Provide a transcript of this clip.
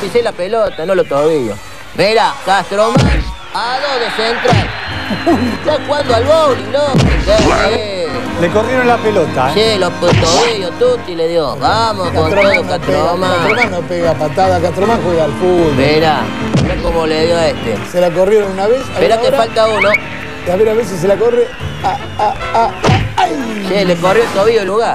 Pisé la pelota, no lo tobillo. Mira, Castromán, a dos de central. Está jugando al bowling, ¿no? Le corrieron la pelota, ¿eh? Sí, los tobillos, Tuti le dio. Vamos con todo, Castromán. Castromán no pega patada, Castromán juega al fútbol. Mira, mira cómo le dio a este. Se la corrieron una vez. Mira que falta uno. A ver si se la corre. ¡Ay! Sí, le corrió el tobillo el lugar.